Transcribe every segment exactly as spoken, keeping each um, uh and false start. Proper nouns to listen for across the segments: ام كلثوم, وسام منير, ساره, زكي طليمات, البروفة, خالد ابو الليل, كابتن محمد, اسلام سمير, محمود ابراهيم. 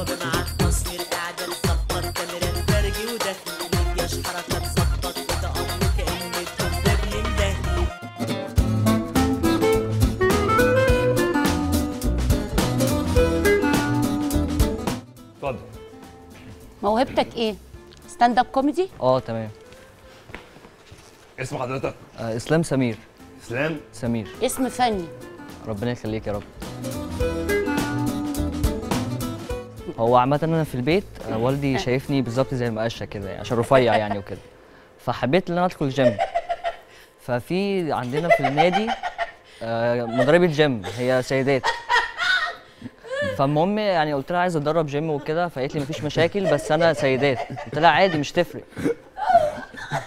وبمعاك تصوير قاعدة تظبط كاميرا خارجي وداخلي ملياش حركة تظبط وتقضي كأن الكذاب للداخلي. اتفضل. موهبتك ايه؟ ستاند اب كوميدي؟ اه تمام. اسم حضرتك؟ آه اسلام سمير. اسلام سمير اسم فني. ربنا يخليك يا رب. هو عامة أنا في البيت أنا والدي شايفني بالظبط زي المقشة كده يعني، عشان رفيع يعني وكده، فحبيت إن أنا أدخل جيم. ففي عندنا في النادي مدربة جيم هي سيدات، فالمهم يعني قلت لها عايز أتدرب جيم وكده، فقالت لي مفيش مشاكل بس أنا سيدات. قلت لها عادي مش تفرق.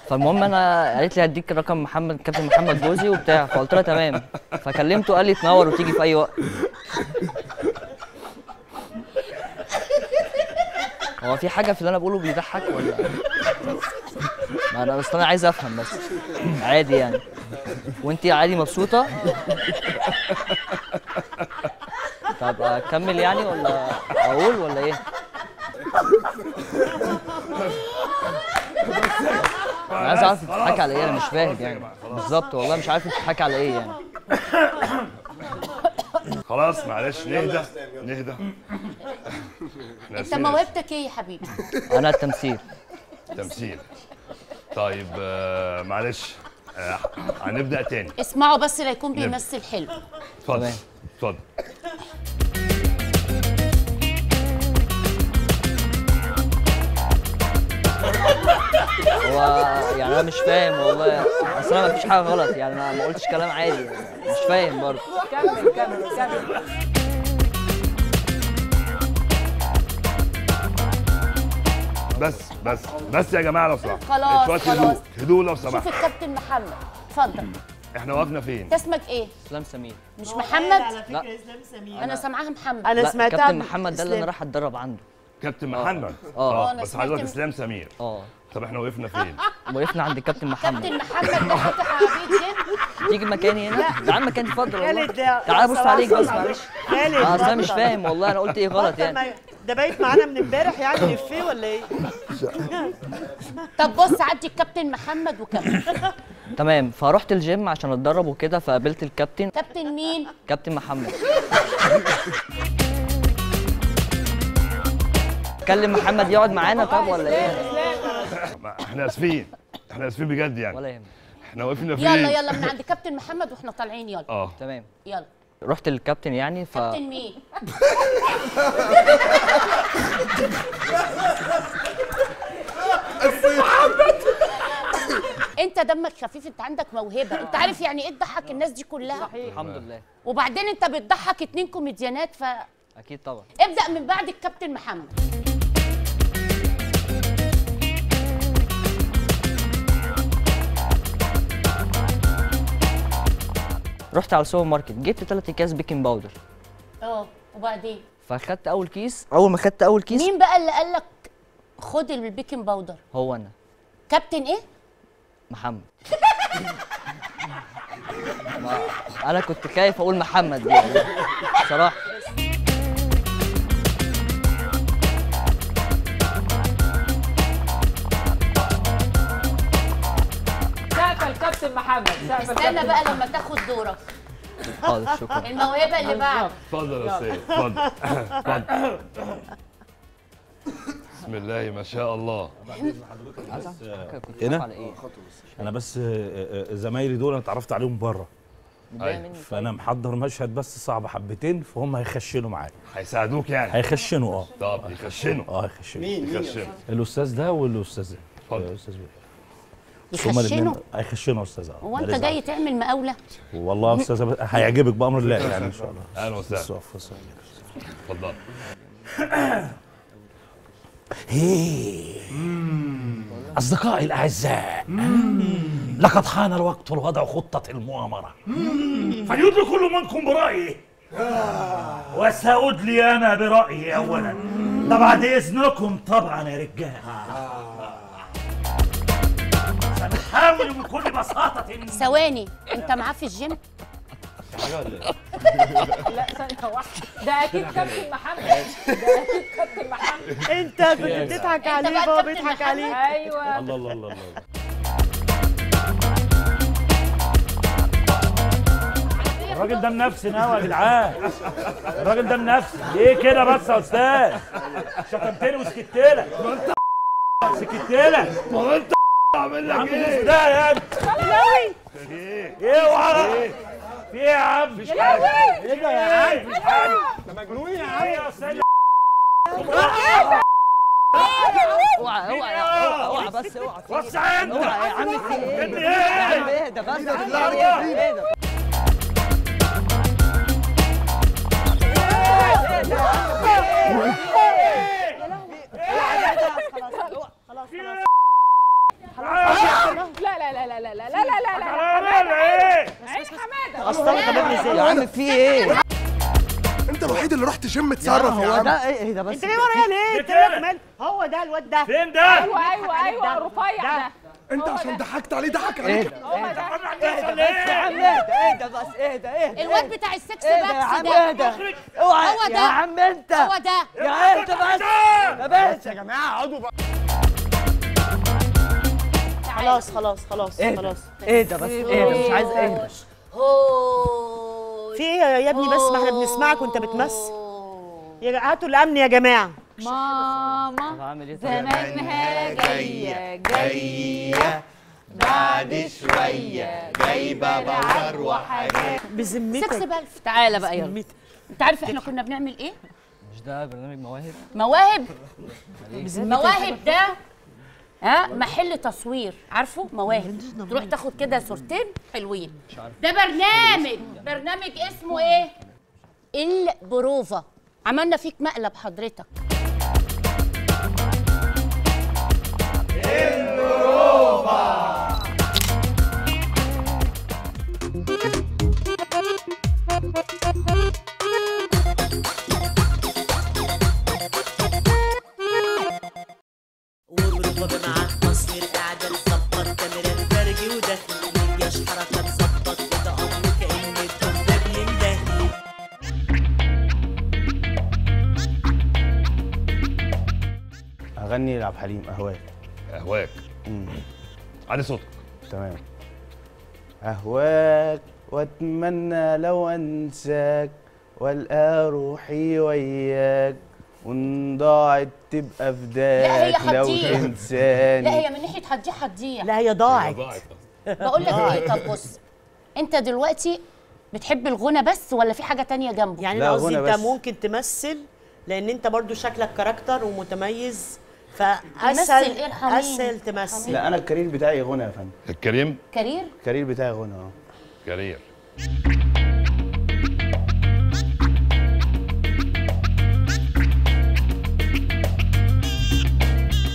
فالمهم انا قالت لي هديك رقم محمد كابتن محمد جوزي وبتاع، فقلت لها تمام. فكلمته قال لي تنور وتيجي في اي وقت. هو في حاجه في اللي انا بقوله بيضحك ولا؟ ما انا اصل انا عايز افهم بس. عادي يعني. وانتي عادي مبسوطه؟ طب اكمل يعني ولا اقول ولا ايه؟ انا عايز اعرف بتضحكي على ايه، انا مش فاهم يعني بالظبط، والله مش عارف بتضحكي على ايه يعني. خلاص معلش نهدى نهدى. انت موهبتك ايه يا حبيبي؟ انا التمثيل. تمثيل. طيب آه معلش آه هنبدا تاني. اسمعوا بس لا يكون بيمثل حلو. اتفضل اتفضل. هو يعني انا مش فاهم والله، اصل انا مفيش حاجه غلط يعني، انا ما قلتش كلام عادي يعني، مش فاهم برضه. كمل كمل كمل. بس بس بس يا جماعه لو سمحتوا خلاص خلاص هدوء لو سمحتوا. شوف الكابتن محمد اتفضل. احنا وقفنا فين؟ انت اسمك ايه؟ اسلام سمير. مش محمد؟ على فكره اسلام سمير انا سامعاها محمد. انا سمعتها كابتن محمد ده اللي انا رايح اتدرب عنده. كابتن محمد اه بس حضرتك اسلام سمير. اه طب احنا وقفنا فين؟ وقفنا عند كابتن محمد. كابتن محمد ده فاتح عربيه جيم. تيجي مكاني هنا؟ تعال مكاني اتفضل والله. تعال بص عليك بس معلش. خالد اصل انا مش فاهم والله، انا قلت ايه غلط يعني. ده بايت معانا من امبارح يعني الفيه ولا ايه؟ طب بص عدي الكابتن محمد وكمل. تمام. فروحت الجيم عشان اتدرب وكده، فقابلت الكابتن. كابتن مين؟ كابتن محمد. كلم محمد يقعد معانا طب ولا ايه؟ احنا اسفين احنا اسفين بجد يعني. ولا يهمك. احنا واقفين فين؟ يلا يلا من عند كابتن محمد واحنا طالعين يلا. اه تمام يلا. رحت للكابتن يعني ف كابتن مين؟ محمد. انت دمك خفيف، انت عندك موهبه، انت عارف يعني ايه تضحك الناس دي كلها. الحمد لله. وبعدين انت بتضحك اتنين كوميديانات ف اكيد طبعا. ابدأ من بعد الكابتن محمد. رحت على السوبر ماركت جبت ثلاث اكياس بيكنج باودر. اه وبعدين فاخدت اول كيس. اول ما خدت اول كيس مين بقى اللي قال لك خد البيكنج باودر؟ هو انا. كابتن ايه؟ محمد. انا كنت خايف اقول محمد يعني بصراحه. كابتن محمد استنى بقى لما تاخد دورك. حاضر شكرا. الموهبه اللي بعد. اتفضل يا سيد اتفضل اتفضل. بسم الله ما شاء الله. هنا انا بس زمايلي دول انا اتعرفت عليهم بره، فانا محضر مشهد بس صعب حبتين، فهم هيخشنوا معايا. هيساعدوك يعني؟ هيخشنوا اه. طب يخشنوا اه يخشنوا. مين يخشنوا؟ الاستاذ ده والاستاذ ده. اتفضل. يخشنوا هيخشنوا يا استاذه. هو انت جاي تعمل مقاوله؟ والله يا استاذه هيعجبك بامر الله يعني ان شاء الله. اهلا وسهلا. اتفضل. هي اصدقائي الاعزاء، لقد حان الوقت لوضع خطه المؤامره، فليدرك كل منكم برايه، وسأدلي انا برايي اولا ده بعد اذنكم طبعا يا رجال. حاول بكل بساطة. ثواني، أنت معاه في الجيم؟ حاجة ولا إيه؟ لا ثانية واحدة، ده أكيد كابتن محمد، ده أكيد كابتن انت كنت بتضحك عليه وهو بيضحك عليك. ايوه الله الله الله الله. الراجل ده منفس قوي يا جدعان، الراجل ده منفس. ليه كده بس يا استاذ؟ شتمتني وسكت لك. ما انت سكت لك، ما انت عامل لك ايه؟ ده يا ابني يلاوي ايه وعرق؟ في ايه يا عم؟ مفيش حاجة. ايه ده يا عم؟ مفيش حاجة. انت مجنون يا عم يا استاذ. اوعى اوعى اوعى بس اوعى. وسع عندك. اوعى يا عم في ايه؟ انت ايه؟ اهدى بس. اهدى. يا عم في ايه؟ انت الوحيد اللي رحت جيم تتصرف يا عم. هو ده ايه ده بس؟ انت ليه ورايا ليه؟ انت هو ده الواد ده. فين ده؟ ايوه ايوه ايوه الرفيع ده. انت عشان ضحكت عليه ضحك عليك. اهدى بس يا عم، اهدى اهدى بس اهدى اهدى. الواد بتاع السكس باكس ده. اهدى اوعى يا عم انت. هو ده. يا اهدى بس. يا بس يا جماعه اقعدوا بقى. خلاص خلاص خلاص خلاص. اهدى بس اهدى، مش عايز اهدى. في ايه يا ابني بس؟ ما احنا بنسمعك وانت بتمثل. هاتوا الامن يا جماعه. ماما زمانها جايه جايه بعد شويه جايبه بقر وحاجات. بذمتك ستة آلاف. تعالى بقى يلا. انت عارف احنا كنا بنعمل ايه؟ مش ده برنامج مواهب؟ مواهب؟ مواهب ده ها محل تصوير، عارفه مواهب، تروح تاخد كده صورتين حلوين. ده برنامج برنامج اسمه ايه؟ البروفة. عملنا فيك مقلب حضرتك. البروفة. اغني لعبد الحليم اهواك. اهواك علي صوتك. تمام. اهواك واتمنى لو انساك والقى روحي وياك وان ضاعت تبقى فداك لو تنساني. لا هي من ناحيه هتضيع هتضيع. لا هي ضاعت. بقول لك ايه، طب بص انت دلوقتي بتحب الغنى بس ولا في حاجه تانية جنبه؟ يعني انا قصدي انت ممكن تمثل لان انت برضو شكلك كاركتر ومتميز فاسهل اسهل تمثل. لا انا الكارير بتاعي غنى يا فندم. الكريم؟ كارير؟ الكارير بتاعي غنى. اه كارير.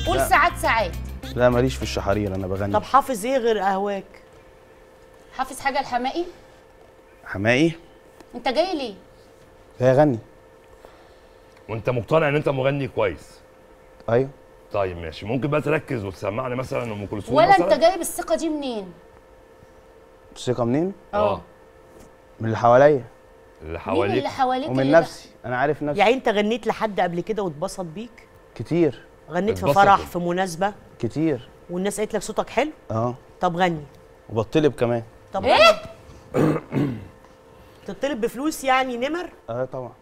قول ساعات ساعات. لا ماليش في الشحارير، انا بغني. طب حافظ ايه غير اهواك؟ حافظ حاجه لحماقي؟ حماقي؟ انت جاي ليه؟ جاي اغني. وانت مقتنع ان انت مغني كويس؟ ايوه. طيب ماشي، ممكن بقى تركز وتسمعني مثلا ام كلثوم ولا مثلاً؟ انت جايب الثقه دي منين؟ الثقه منين؟ اه من اللي حواليا. اللي حواليك؟ من اللي حواليك ومن نفسي. انا عارف نفسي. يعني انت غنيت لحد قبل كده واتبسط بيك؟ كتير. غنيت في فرح في مناسبه؟ كتير. والناس قالت لك صوتك حلو؟ اه. طب غني. وبطلب كمان. طب ايه؟ بتطلب بفلوس يعني نمر؟ اه طبعا.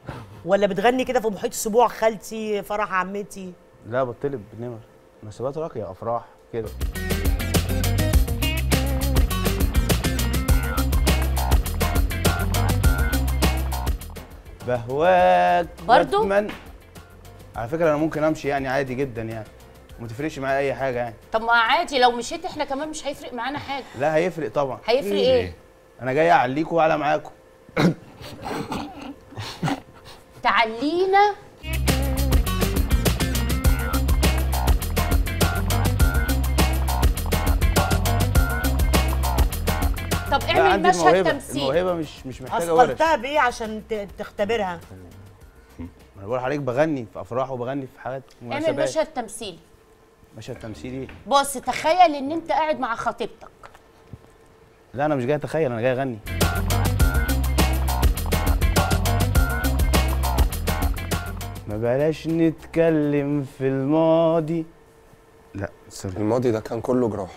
ولا بتغني كده في محيط السبوع خالتي فرح عمتي؟ لا بطلب بنمر، مناسبات راقيه افراح كده. بهواك برضو؟ بتمن... على فكره انا ممكن امشي يعني عادي جدا يعني، ما تفرقش معايا اي حاجه يعني. طب ما عادي لو مشيت احنا كمان مش هيفرق معانا حاجه. لا هيفرق طبعا. هيفرق ايه؟ إيه؟ انا جاي اعليكوا وعلى معاكوا. تعلينا طب اعمل مشهد تمثيل. الموهبه مش مش محتاجه ورش. اخترتها بايه عشان تختبرها؟ انا بقول حضرتك بغني في افراح وبغني في حاجات مناسبات. اعمل مشهد تمثيلي. مشهد تمثيلي؟ بص تخيل ان انت قاعد مع خطيبتك. لا انا مش جاي اتخيل، انا جاي اغني. ما ما بلاش نتكلم في الماضي. لا سوري، الماضي ده كان كله جراح.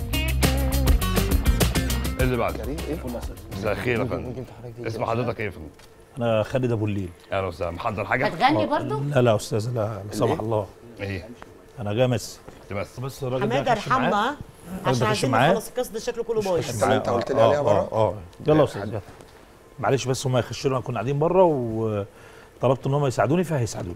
اللي بعده كريم ايه؟ مساء الخير يا فندم، اسم حضرتك ايه يا فندم؟ انا خالد ابو الليل. اهلا وسهلا. محضر حاجه؟ هتغني برضه؟ لا لا يا استاذ، لا لا سمح الله. ايه؟ انا جاي امثل. تمثل؟ بص الراجل ده حماد ارحمنا عشان عايزين نخلص الكاس ده، شكله كله بايظ. انت قلت لي عليها بره؟ اه يلا يا استاذ. معلش بس هم هيخشوا، انا كنا قاعدين بره وطلبت ان هم يساعدوني فهيساعدوني.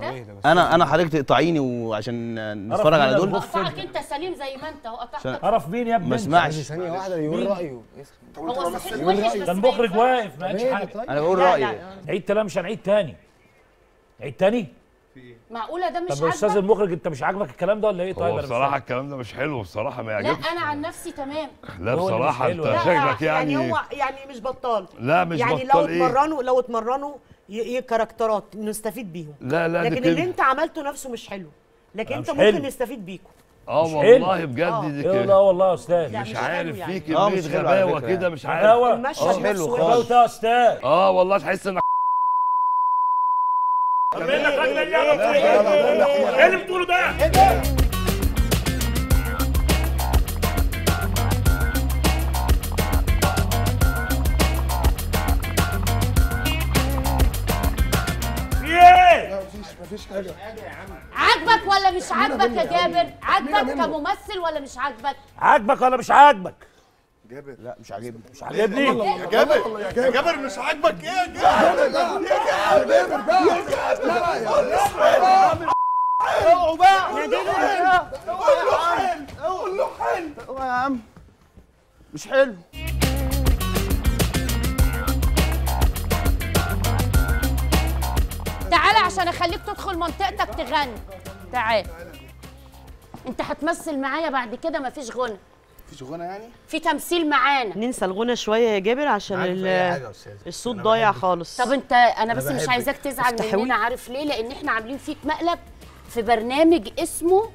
ده؟ أنا أنا حضرتك تقطعيني وعشان نتفرج على دول. قطعك أنت سليم زي ما أنت، هو قطعتك. قرف مين يا ابني؟ ما اسمعش ثانية واحدة يقول رأيه. هو صحيح وحش بس المخرج واقف ما قالش حاجه. انا بقول رايي. عيد كلام مش هنعيد تاني. عيد تاني؟ في ايه؟ معقوله ده مش عاجبك؟ طب يا استاذ المخرج انت مش عاجبك الكلام ده ولا ايه؟ طيب بصراحه الكلام ده مش حلو بصراحه، ما يعجبش. لا انا عن نفسي تمام. لا بصراحه انت شكلك يعني يعني هو يعني مش بطال. لا مش يعني بطال. يعني لو اتمرنوا لو اتمرنوا كاركترات نستفيد بيهم. لا لا لكن اللي انت عملته نفسه مش حلو، لكن انت ممكن نستفيد بيكم. اه والله بجد دي كده. لا والله يا استاذ مش عارف يعني. في كميه غباوه كده مش عارف. المشهد حلو خالص يا استاذ. اه والله تحس انك ايه اللي بتقوله ده؟ مفيش حاجة. عاجبك ولا مش عاجبك يا جابر؟ عاجبك كممثل ولا مش عاجبك؟ عاجبك ولا مش عاجبك؟ جابر لا مش عاجبني. مش عاجبني يا جابر. يا جابر مش عاجبك ايه يا جابر؟ يا جابر بقى يا جابر اوعوا بقى يا جابر، قول له حلو قول له حلو. اوعى يا عم مش حلو. تعالى عشان اخليك تدخل منطقتك تغني. تعالى انت هتمثل معايا بعد كده. مفيش غنى. مفيش غنى يعني؟ في تمثيل معانا. ننسى الغنى شويه يا جابر عشان الصوت ضايع خالص. طب انت انا بس مش عايزاك تزعل مننا، عارف ليه؟ لان احنا عاملين فيك مقلب في برنامج اسمه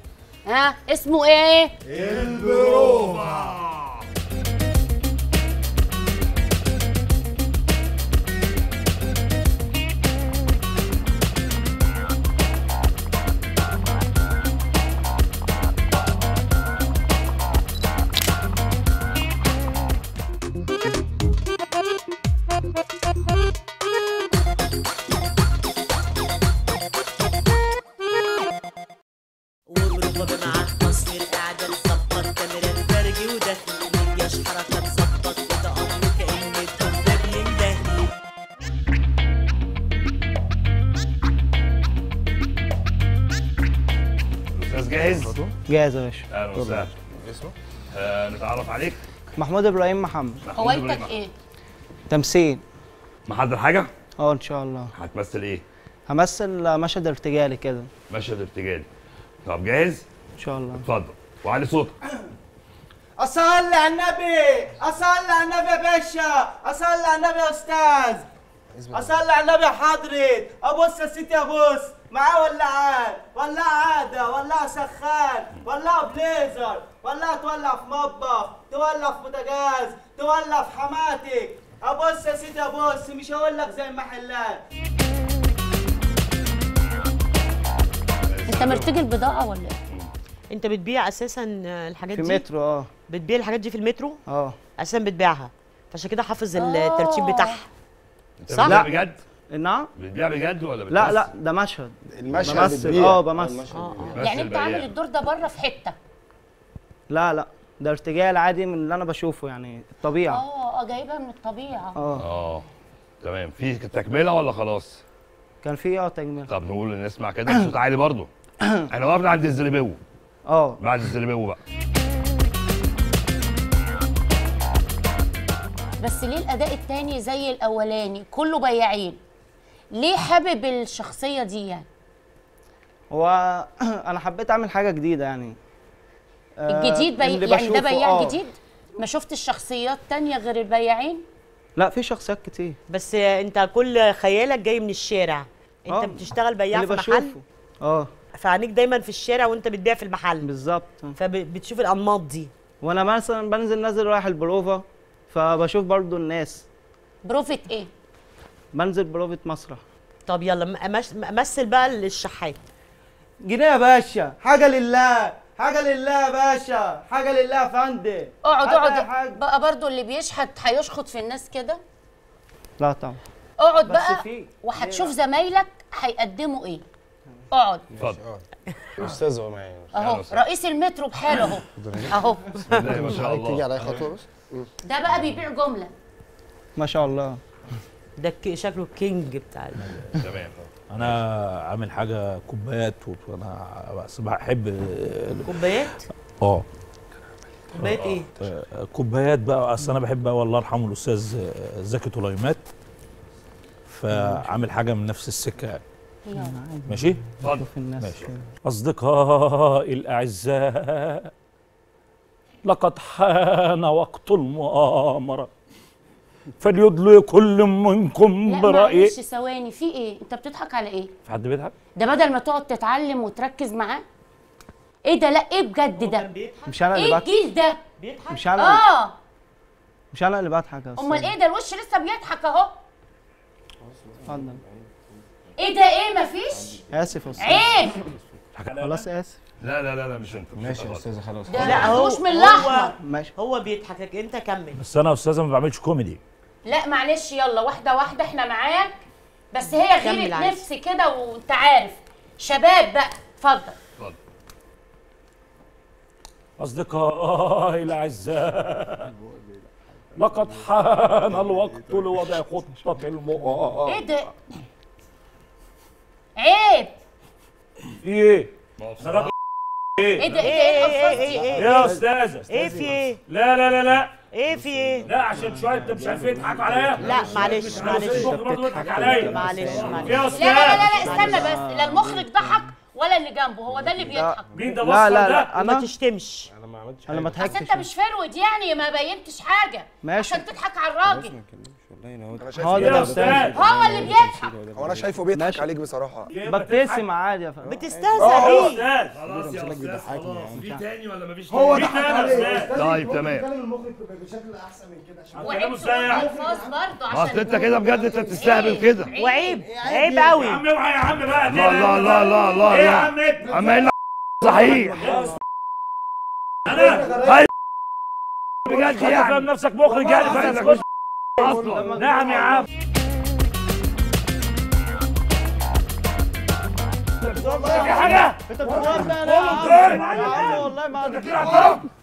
ها اسمه ايه؟ البروفة. جاهز يا باشا. اهلا وسهلا. اسمه؟ آه نتعرف عليك. محمود ابراهيم محمد. هوايتك ايه؟ تمثيل. محضر حاجه؟ اه ان شاء الله. هتمثل ايه؟ همثل مشهد ارتجالي كده. مشهد ارتجالي. طب جاهز؟ ان شاء الله. اتفضل وعلي صوتك. اصلي على النبي، اصلي على النبي يا باشا، اصلي على النبي يا استاذ، اصلي على النبي يا حضرة. ابص يا سيدي ابص، معاه ولاعات، ولاعة عادة، ولاعة سخان، ولاعة بليزر، ولاعة تولع في مطبخ، تولع في بوتاجاز، تولع في حماتك. ابص يا سيدي ابص، مش هقول لك زي المحلات. انت مرتجل بضاعة ولا ايه؟ انت بتبيع اساسا الحاجات دي؟ في المترو. اه بتبيع الحاجات دي في المترو؟ اه اساسا بتبيعها، فعشان كده حافظ الترتيب بتاعها. صح؟ لا بجد؟ نعم. بتبيع بجد ولا بتمثل؟ لا لا ده مشهد. المشهد بتبيع. اه بمثل. آه. يعني انت عامل الدور ده بره في حته؟ لا لا ده ارتجاع العادي من اللي انا بشوفه يعني الطبيعه. اه اه جايبها من الطبيعه. اه اه تمام. في تكمله ولا خلاص؟ كان في اه تكمله. طب نقول نسمع كده بصوت عالي برضه. احنا وقفنا عند الزليبيو. اه بعد الزليبيو بقى. بس ليه الاداء التاني زي الاولاني كله بياعين؟ ليه حابب الشخصيه دي يعني؟ هو انا حبيت اعمل حاجه جديده يعني. الجديد بي... يعني ده بياع آه. جديد؟ ما شفتش شخصيات تانية غير البياعين؟ لا في شخصيات كتير. بس انت كل خيالك جاي من الشارع. انت آه. بتشتغل بياع في محل؟ اه فعينيك دايما في الشارع وانت بتبيع في المحل. بالظبط. فبتشوف الانماط دي. وانا مثلا بنزل نازل رايح البروفة فبشوف برضو الناس. بروفة ايه؟ بنزل بروفة مسرح. طب يلا مثل بقى للشحات. جنيه يا باشا، حاجة لله، حاجة لله يا باشا، حاجة لله يا فندم. اقعد اقعد بقى. برضو اللي بيشحت هيشخط في الناس كده؟ لا طبعا. اقعد بقى وهتشوف زمايلك هيقدموا ايه. اقعد. اتفضل. استاذ معايا اهو رئيس المترو بحاله اهو. اهو. ما شاء الله. تيجي عليا خطوة بس. ده بقى بيبيع جمله ما شاء الله. ده شكله الكينج بتاع تمام. انا عامل حاجه كوبايات وانا بس بحب كوبايات. اه كوبايات ايه؟ كوبايات بقى. اصل انا بحب بقى والله يرحمه الاستاذ زكي طليمات، فعامل حاجه من نفس السكه يعني. ماشي ماشي. اصدقائي الاعزاء، لقد حان وقت المؤامرة، فليدلي كل منكم برأيه. لا معلش ثواني، في ايه؟ انت بتضحك على ايه؟ في حد بيضحك؟ ده بدل ما تقعد تتعلم وتركز معاه. ايه ده؟ لا ايه بجد ده؟ مش انا اللي بضحك. ايه الجيل ده؟ بيضحك؟ مش انا. اه مش انا اللي بضحك. امال ايه ده؟ الوش لسه بيضحك اهو. اتفضل. ايه ده؟ ايه مفيش؟ اسف يا استاذ. عيب. خلاص اسف. لا لا لا لا مش انت. ماشي يا استاذه خلاص. لا هو مش من اللحظه. ماشي هو بيضحكك انت كمل. بس انا يا استاذه ما بعملش كوميدي. لا معلش يلا واحده واحده احنا معاك. بس هي غيرة نفس كده وانت عارف شباب بقى. اتفضل اتفضل. اصدقائي الاعزاء، لقد حان الوقت لوضع خطه المؤامره. ايه ده؟ عيب. ايه؟ ايه ايه ده؟ ايه ايه ايه ايه يا استاذه؟ ايه في ايه؟ لا لا لا لا ايه في ايه؟ لا عشان شويه انت مش عارف يضحكوا عليا. لا معلش معلش بتضحك عليا. معلش معلش يا استاذ. لا لا لا استنى بس، لا المخرج ضحك ولا اللي جنبه، هو ده اللي بيضحك. مين ده؟ لا لا ما تشتمش. انا ما عملتش حاجه. انا ما ضحكتش. انت مش فرود يعني، ما بينتش حاجه عشان تضحك على الراجل. هو ده يا استاذ، هو اللي بيضحك. هو انا شايفه بيضحك عليك بصراحه. ببتسم عادي يا فندم. بتستهزأ بيه خلاص يا استاذ. في تاني ولا مفيش تاني؟ هو ضحك عليك. طيب تمام. كلام المخرج بشكل احسن من كده عشان وعيب برضه. عشان انت كده بجد انت بتستهبل كده. وعيب عيب قوي. يا عم اوعى يا عم بقى. لا لا لا لا لا. ايه يا عم انت؟ عم قايل صحيح. انا بجد يعني فاهم نفسك مخرج يعني فاهم اصلا. نعم يا عم. في حاجه انت بتقول ده؟ انا والله ما اعرف.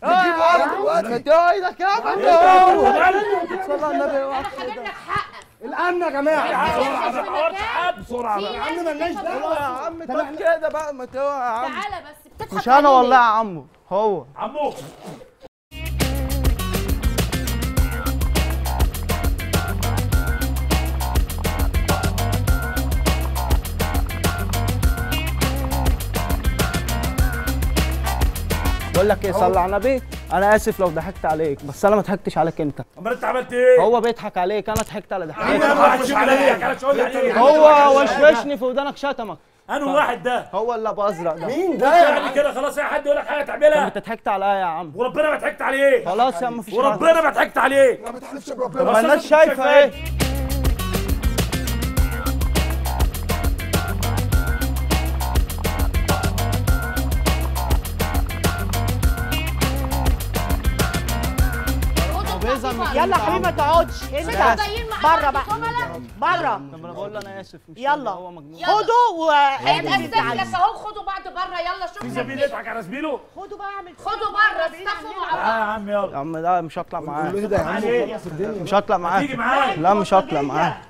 بتجيب عرض دلوقتي انت ايدك يا عم. انت صلي على النبي. انا هجيب لك حقك. الامن يا جماعه. بسرعه ما تحورش حد. بسرعه يا عم. مالناش دعوه يا عم. طب كده بقى ما تقع يا عم. تعالى بس بتضحك. مش انا والله يا عمو. هو عمو بقول لك ايه؟ صلي على النبي. انا اسف لو ضحكت عليك، بس انا ما ضحكتش عليك انت. امال انت عملت ايه؟ هو بيضحك عليك، انا ضحكت على ضحكتك. انا ما ضحكتش عليك، انا مش هقول عليك. هو وشوشني في ودانك شتمك. انا واحد ده هو اللي ابو ازرق ده. مين ده؟ يعني كده خلاص اي حد يقول لك حاجه تعملها. انت ضحكت عليا يا عم. وربنا ما ضحكت عليك. خلاص يا عم مفيش حاجه. وربنا ما ضحكت عليك. ما بتحلفش بربنا. ما الناس شايفه ايه؟ يلا يا حبيبي ما تقعدش انت بره بقى. بره. طب انا بقول له انا اسف مش يلا هو مجنون. خدوا واعمل بيه عليه. بس اهو خدوا بعض بره يلا شوف. في زميل يضحك على زميله. خدوا بقى اعمل خدوا بره استفوا مع بعض. اه يا عم يلا. يا عم لا مش هطلع معاه. مش هطلع معاه. تيجي معاه. لا مش هطلع معاه.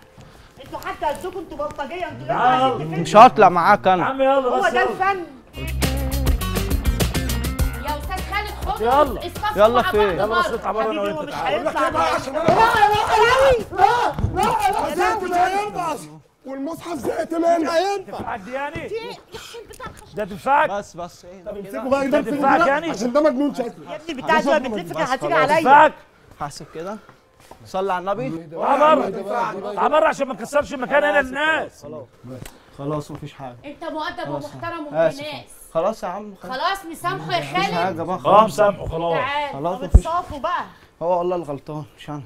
انتوا حتى قدكم انتوا بلطجيه انتوا. مش هطلع معاك انا. يا عم يلا بس. هو ده الفن. يلا يلا فين؟ يلا اصرف على بره انا وانت تعالى. لا لا لا والمصحف زهقت منه هينفع حد يعني؟ ده تنفعك؟ بس بس طب امسكوا بقى ده تنفعك يعني؟ عشان ده مجنون شكله يا ابني بتاع ده بتلفك هتيجي عليا. حاسب كده صلي على النبي تعال بره عشان ما نكسرش المكان هنا للناس. خلاص خلاص مفيش حاجه. انت مؤدب ومحترم ومن الناس. خلاص يا عم خلاص نسامحه يا خالد. اه مسامحه خلاص خلاص اتصافوا بقى. هو والله الغلطان مش انا.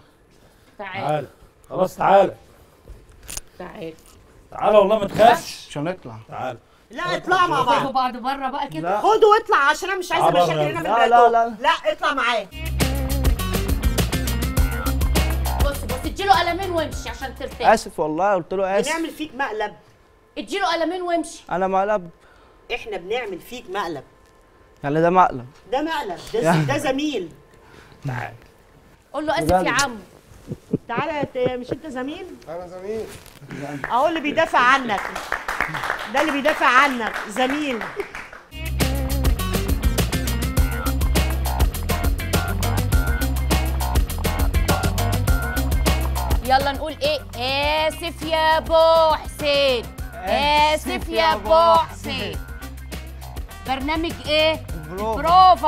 تعال خلاص تعال تعال تعال والله ما تخافش مش هنطلع. تعال لا اطلعوا مع بعض. خدوا بعض بره بقى كده. خدوا واطلع عشان انا مش عايزه مشاكل هنا من لا لا لا لا اطلع معاه. بص بص اديله قلمين وامشي عشان ترتاح. اسف والله قلت له اسف. بنعمل فيك مقلب. اديله قلمين وامشي. انا مقلب. احنا بنعمل فيك مقلب. يعني ده مقلب ده مقلب ده ده زميل. تعال قول له اسف يا عم. تعالى مش انت زميل؟ انا زميل اهو اللي بيدافع عنك ده اللي بيدافع عنك زميل. يلا نقول ايه؟ اسف يا بو حسين. اسف يا بو حسين. برنامج ايه؟ البروفة.